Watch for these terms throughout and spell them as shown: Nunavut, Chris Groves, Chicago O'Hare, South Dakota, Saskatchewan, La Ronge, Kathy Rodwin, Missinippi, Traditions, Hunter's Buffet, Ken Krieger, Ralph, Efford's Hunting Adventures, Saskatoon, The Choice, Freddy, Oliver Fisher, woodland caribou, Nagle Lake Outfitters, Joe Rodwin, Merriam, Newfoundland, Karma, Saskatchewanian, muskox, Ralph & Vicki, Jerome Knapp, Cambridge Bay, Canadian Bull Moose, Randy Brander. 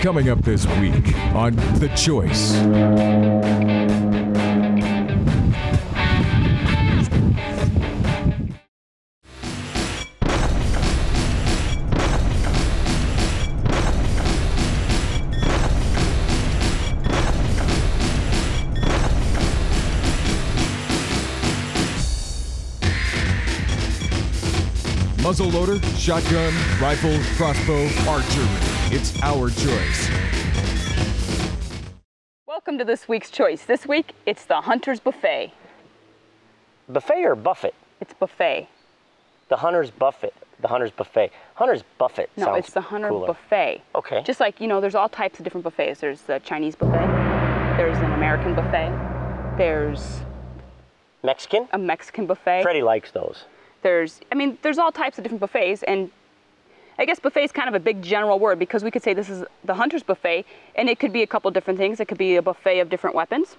Coming up this week on The Choice. Muzzleloader, shotgun, rifle, crossbow, archery. It's our choice. Welcome to this week's Choice. This week, it's the Hunter's Buffet. Buffet or buffet? It's buffet. The Hunter's Buffet. The Hunter's Buffet. Hunter's Buffet sounds cooler. No, it's the Hunter Buffet. Okay. Just like, you know, there's all types of different buffets. There's the Chinese buffet. There's an American buffet. There's... Mexican? A Mexican buffet. Freddy likes those. There's, I mean, there's all types of different buffets, and I guess buffet is kind of a big general word because we could say this is the Hunter's Buffet, and it could be a couple different things. It could be a buffet of different weapons.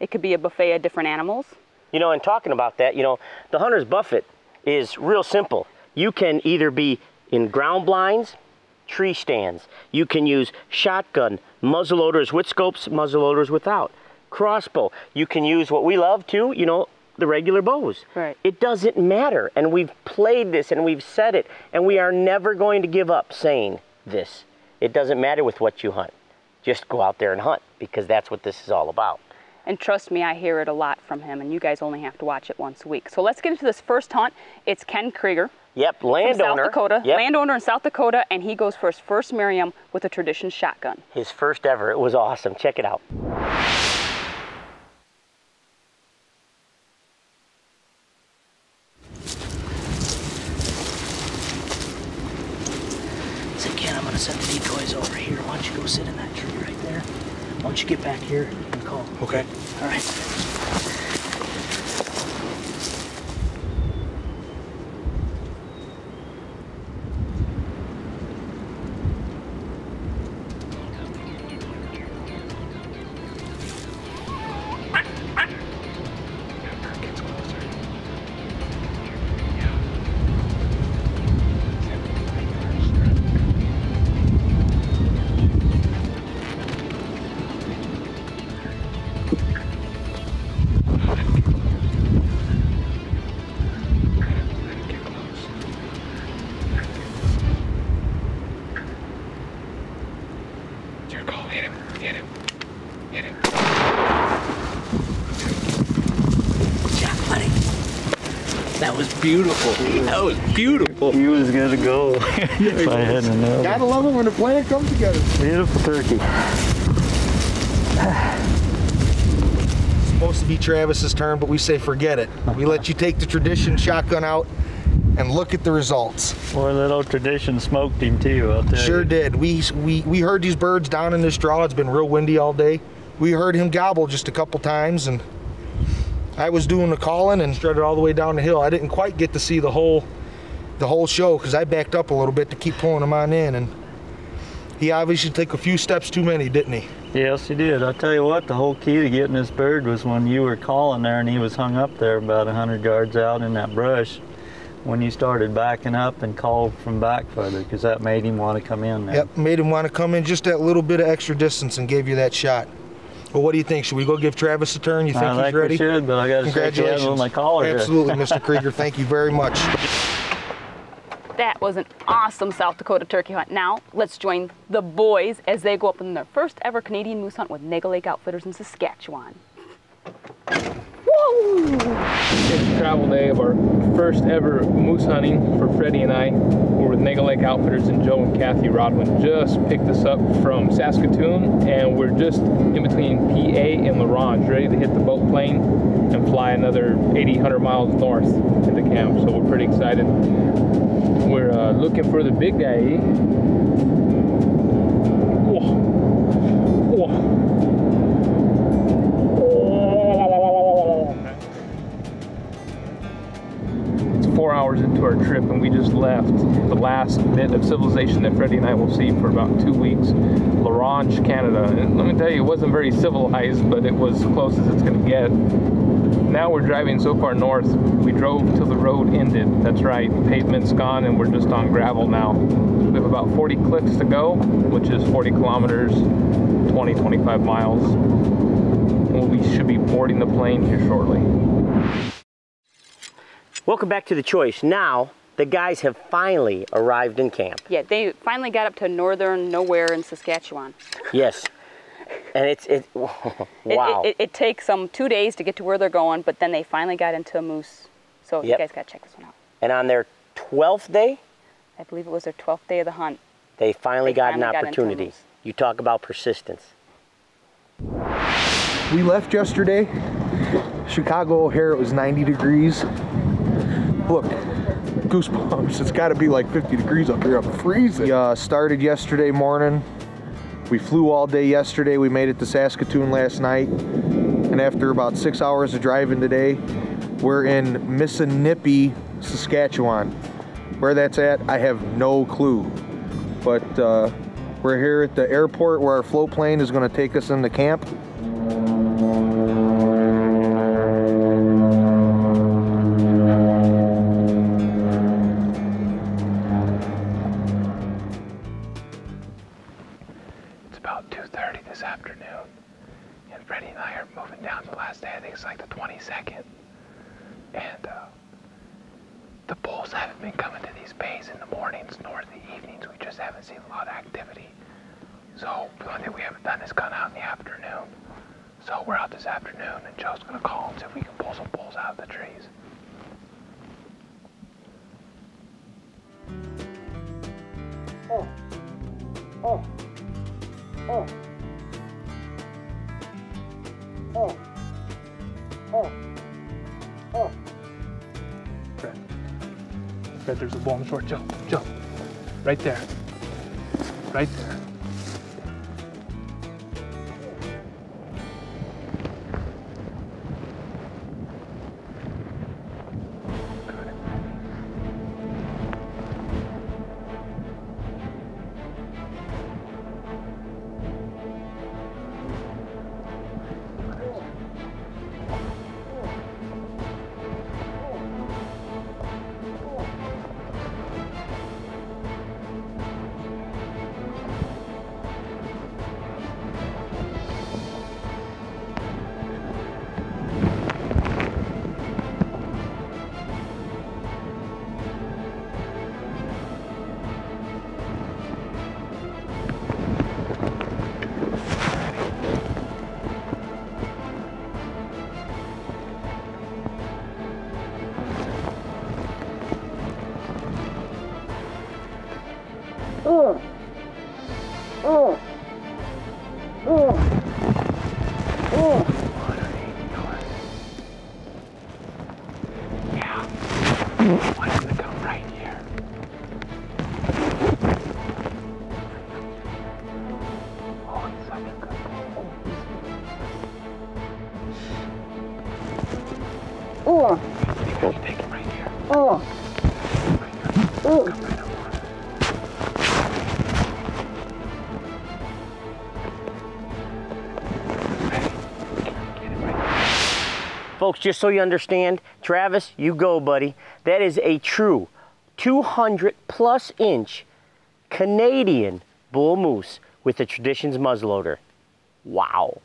It could be a buffet of different animals. You know, and talking about that, you know, the Hunter's Buffet is real simple. You can either be in ground blinds, tree stands. You can use shotgun, muzzleloaders with scopes, muzzleloaders without, crossbow. You can use what we love too, you know, the regular bows. Right. It doesn't matter, and we've played this and we've said it, and we are never going to give up saying this. It doesn't matter with what you hunt. Just go out there and hunt, because that's what this is all about. And trust me, I hear it a lot from him, and you guys only have to watch it once a week. So let's get into this first hunt. It's Ken Krieger. Yep, landowner. South Dakota. Yep. Landowner in South Dakota, and he goes for his first Merriam with a Traditions shotgun. His first ever. It was awesome. Check it out. Set the decoys over here. Why don't you go sit in that tree right there? Why don't you get back here and call? Okay. All right. Beautiful. That was beautiful. He was gonna go. If I hadn't known. Gotta love it when the plan comes together. Beautiful turkey. It's supposed to be Travis's turn, but we say forget it. We let you take the Tradition shotgun out and look at the results. Poor little Tradition smoked him too. I'll tell you. Sure did. We heard these birds down in this draw. It's been real windy all day. We heard him gobble just a couple times, and I was doing the calling and strutted all the way down the hill. I didn't quite get to see the whole show because I backed up a little bit to keep pulling him on in, and he obviously took a few steps too many, didn't he? Yes, he did. I'll tell you what, the whole key to getting this bird was when you were calling there and he was hung up there about 100 yards out in that brush, when you started backing up and called from back further, because that made him want to come in there. Yep, made him want to come in just that little bit of extra distance and gave you that shot. Well, what do you think? Should we go give Travis a turn? You think he's ready? I think we should, but I got to shake the hand on my collar. Absolutely, Mr. Krieger. Thank you very much. That was an awesome South Dakota turkey hunt. Now, let's join the boys as they go up in their first ever Canadian moose hunt with Nagle Lake Outfitters in Saskatchewan. Whoa! It's a travel day of our first ever moose hunting for Freddy and I. We're with Nagle Lake Outfitters, and Joe and Kathy Rodwin just picked us up from Saskatoon, and we're just in between PA and La Ronge, ready to hit the boat plane and fly another 80, 100 miles north to the camp, so we're pretty excited. We're looking for the big guy. Whoa. Whoa. Hours into our trip, and we just left the last bit of civilization that Freddy and I will see for about 2 weeks, La Ronge, Canada. And let me tell you, it wasn't very civilized, but it was as close as it's going to get. Now we're driving so far north, we drove till the road ended. That's right, pavement's gone and we're just on gravel now. We have about 40 clicks to go, which is 40 kilometers, 20, 25 miles. And we should be boarding the plane here shortly. Welcome back to The Choice. Now, the guys have finally arrived in camp. Yeah, they finally got up to northern nowhere in Saskatchewan. Yes. And wow. It takes them 2 days to get to where they're going, but then they finally got into a moose. So yep. You guys got to check this one out. And on their 12th day? I believe it was their 12th day of the hunt. They finally got an opportunity. You talk about persistence. We left yesterday. Chicago O'Hare, it was 90 degrees. Look, goosebumps. It's got to be like 50 degrees up here. I'm freezing. We started yesterday morning. We flew all day yesterday, we made it to Saskatoon last night, and after about 6 hours of driving today, we're in Missinippi, Saskatchewan. Where that's at, I have no clue. But we're here at the airport where our float plane is going to take us into camp. Fred, there's a bull on the shore. Jump. Right there. Right there. Folks, just so you understand, Travis, you go, buddy. That is a true 200-plus-inch Canadian bull moose with a Traditions muzzleloader. Wow.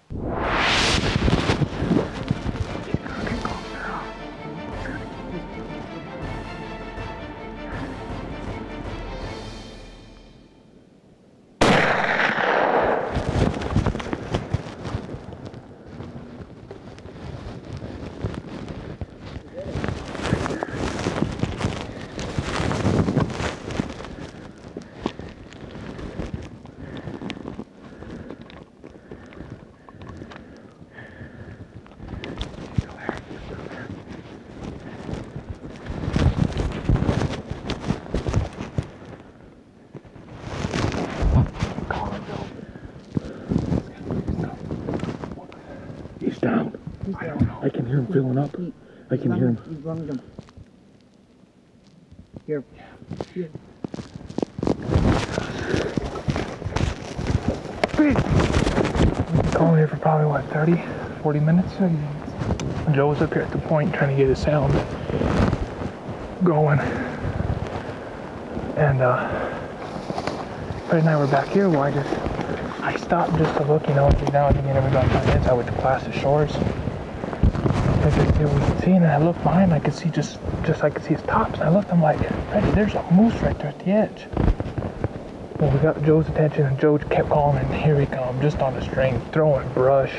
Filling up. I can hear him. He's rung them. Here. Here. He's going here for probably, what, 30, 40 minutes? Joe's up here at the point trying to get his sound going. And Fred and I were back here. Well, I stopped just to look, you know, every now and again, every about 5 minutes, I would glass the shores. If we could see, and I looked behind, I could see I could see his tops. And I looked, I'm like, Freddy, there's a moose right there at the edge. Well, we got Joe's attention, and Joe kept calling, and here he comes, just on a string, throwing brush.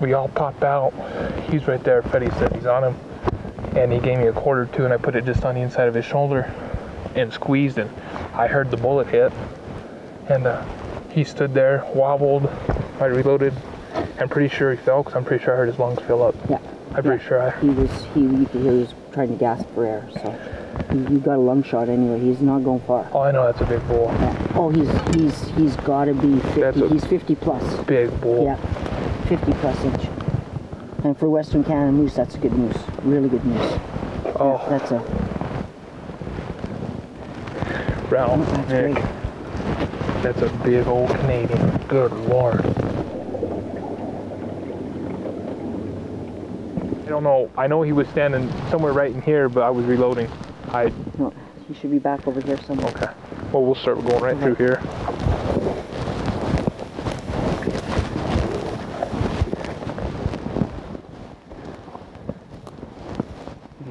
We all popped out. He's right there. Freddy said he's on him, and he gave me a quarter or two, and I put it just on the inside of his shoulder and squeezed, and I heard the bullet hit, and he stood there, wobbled. I reloaded. I'm pretty sure he fell, because I'm pretty sure I heard his lungs fill up. Yeah. I'm pretty sure he was trying to gasp for air, so you got a lung shot anyway. He's not going far. Oh, I know, that's a big bull. Yeah. Oh, he's got to be 50. He's 50 plus. Big bull. Yeah, 50 plus inch. And for Western Canada moose, that's a good moose. Really good moose. Oh. Yeah, that's a... Ralph, oh, that's Nick. Great. That's a big old Canadian. Good Lord. I don't know. I know he was standing somewhere right in here, but I was reloading. No, he should be back over here somewhere. Okay. Well, we'll start going right through here.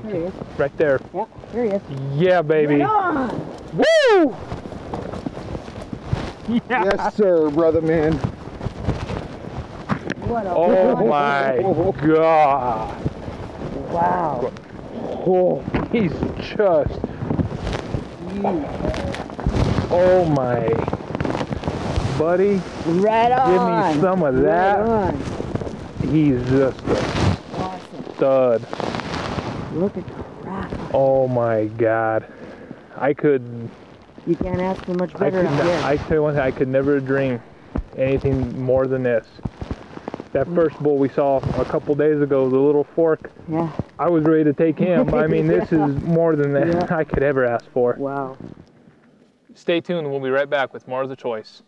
There he is. Right there. Yep, there he is. Yeah, baby. Right. Woo! Yeah. Yes, sir, brother man. What a oh my God. Wow. Oh, he's just... Oh, my. Buddy. Right on. Give me some of that. Right on. He's just a stud. Look at the rack. Oh, my God. I could... You can't ask for much better out here. I tell you one thing, I could never dream anything more than this. That first bull we saw a couple days ago, the little fork, yeah. I was ready to take him. I mean, this is more than that I could ever ask for. Wow. Stay tuned, we'll be right back with more of The Choice.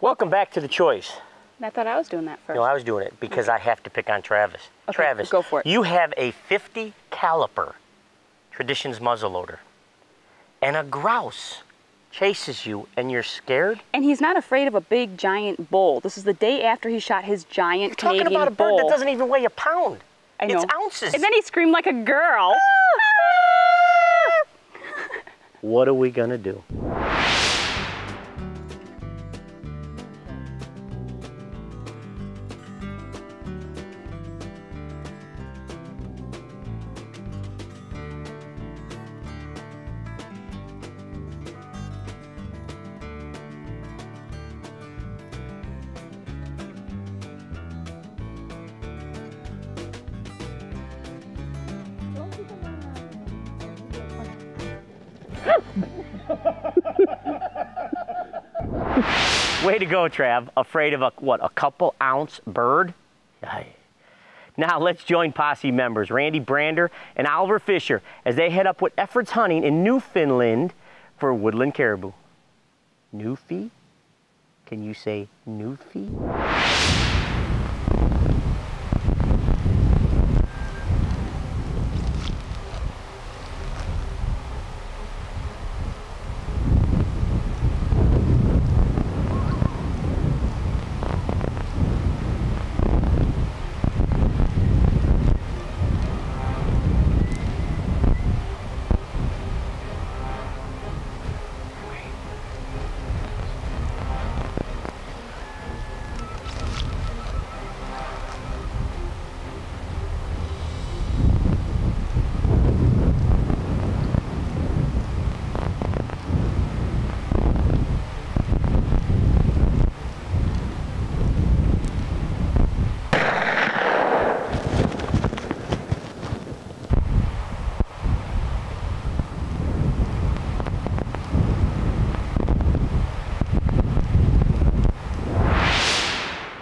Welcome back to The Choice. I thought I was doing that first. No, I was doing it because I have to pick on Travis. Okay, Travis, go for it. You have a 50 caliber Traditions muzzleloader, and a grouse chases you, and you're scared. And he's not afraid of a big giant bull. This is the day after he shot his giant Canadian bull. You're talking about a bird that doesn't even weigh a pound. I know. It's ounces. And then he screamed like a girl. What are we gonna do? Way to go, Trav. Afraid of a couple ounce bird? Now let's join posse members Randy Brander and Oliver Fisher as they head up with Efford's Hunting in Newfoundland for woodland caribou. Newfie? Can you say Newfie?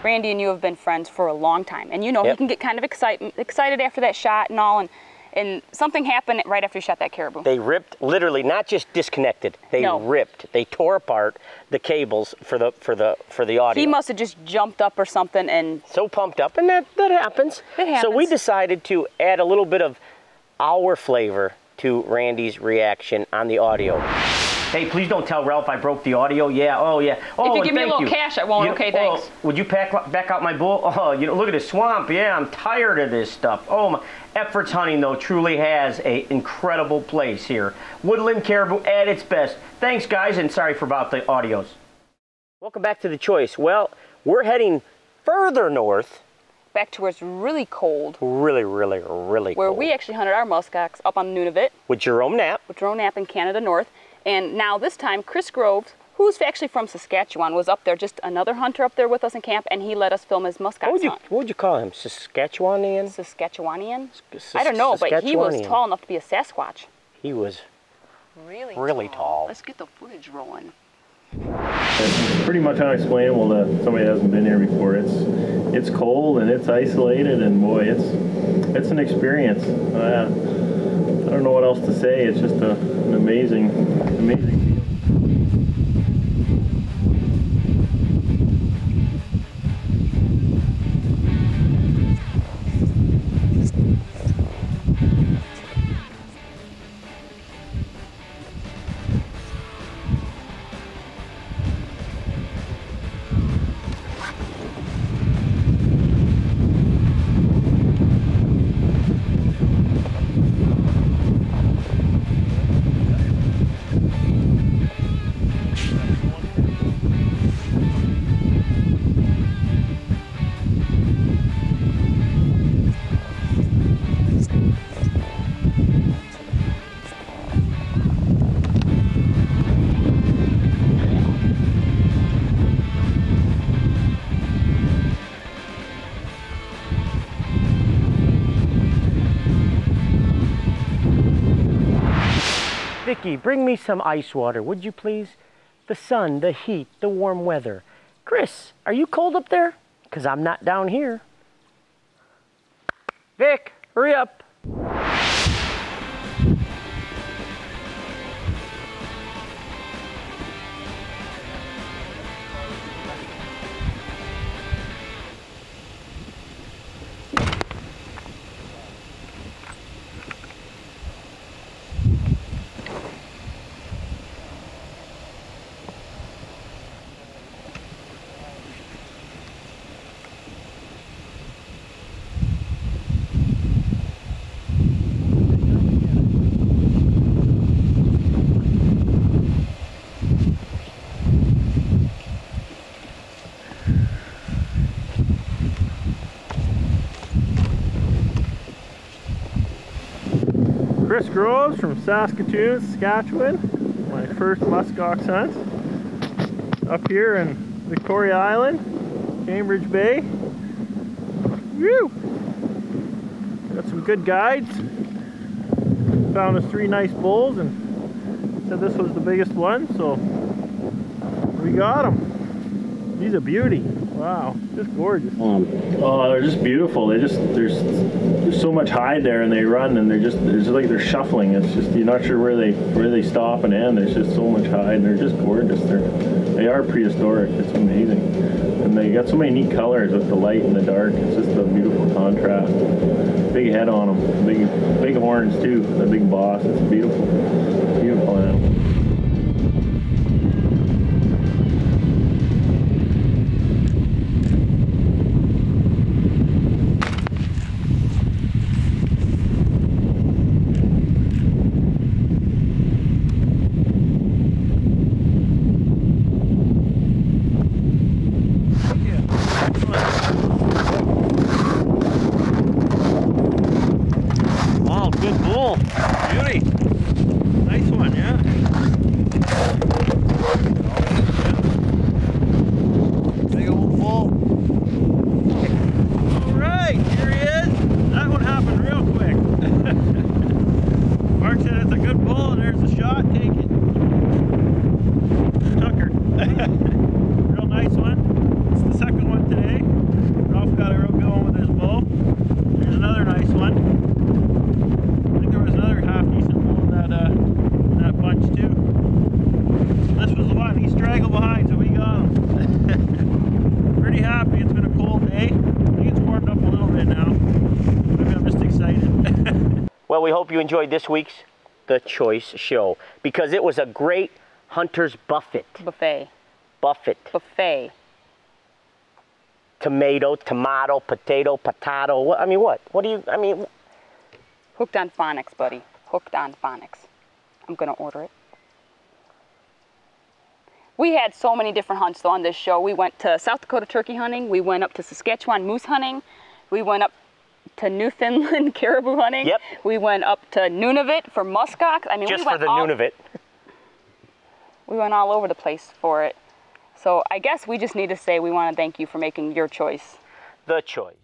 Randy and you have been friends for a long time, and you know he can get kind of excited after that shot and all, and and something happened right after you shot that caribou. They ripped, literally, not just disconnected. They ripped. They tore apart the cables for the audio. He must have just jumped up or something and so pumped up, and that happens. It happens. So we decided to add a little bit of our flavor to Randy's reaction on the audio. Hey, please don't tell Ralph I broke the audio. Yeah, oh yeah. Oh, if you give me a little cash, I won't. Okay, thanks. Oh, would you back out my bull? Oh, you know, look at this swamp. Yeah, I'm tired of this stuff. Oh, my. Efford's Hunting, though, truly has an incredible place here. Woodland caribou at its best. Thanks, guys, and sorry for about the audios. Welcome back to The Choice. Well, we're heading further north. Back to where it's really cold. Really where cold. Where we actually hunted our muskox up on Nunavut. With Jerome Knapp. With Jerome Knapp in Canada North. And now this time, Chris Groves, who's actually from Saskatchewan, was up there, just another hunter up there with us in camp, and he let us film his muskox hunt. What would you call him? Saskatchewanian? Saskatchewanian? I don't know, but he was tall enough to be a Sasquatch. He was really tall. Let's get the footage rolling. That's pretty much unexplainable to somebody that hasn't been here before. It's cold and it's isolated, and boy, it's an experience. I don't know what else to say. It's just an amazing deal. Vicki, bring me some ice water, would you please? The sun, the heat, the warm weather. Chris, are you cold up there? Because I'm not down here. Vic, hurry up. Chris Groves from Saskatoon, Saskatchewan. My first muskox hunt up here in Victoria Island, Cambridge Bay. Woo! Got some good guides. Found us three nice bulls and said this was the biggest one, so we got him. He's a beauty. Wow, just gorgeous. Oh, they're just beautiful. There's so much hide there, and they run, and it's like they're shuffling. It's just, you're not sure where they stop and end. There's just so much hide, and they're just gorgeous. They are prehistoric. It's amazing, and they got so many neat colors with the light and the dark. It's just a beautiful contrast. Big head on them, big horns too. The big boss. It's beautiful animal. Good bull. Beauty. Nice one, yeah. on. He straggled behind, so we got him. Pretty happy. It's been a cold day. I think it's warmed up a little bit now. Maybe I'm just excited. Well, we hope you enjoyed this week's The Choice Show, because it was a great Hunter's Buffet. Buffet. Tomato, tomato, potato, potato. What, I mean, what? What do you, I mean? Hooked on phonics, buddy. Hooked on phonics. I'm going to order it. We had so many different hunts though on this show. We went to South Dakota turkey hunting. We went up to Saskatchewan moose hunting. We went up to Newfoundland caribou hunting. Yep. We went up to Nunavut for muskox. I mean, just we went for the Nunavut. We went all over the place for it. So I guess we just need to say we want to thank you for making your choice. The choice.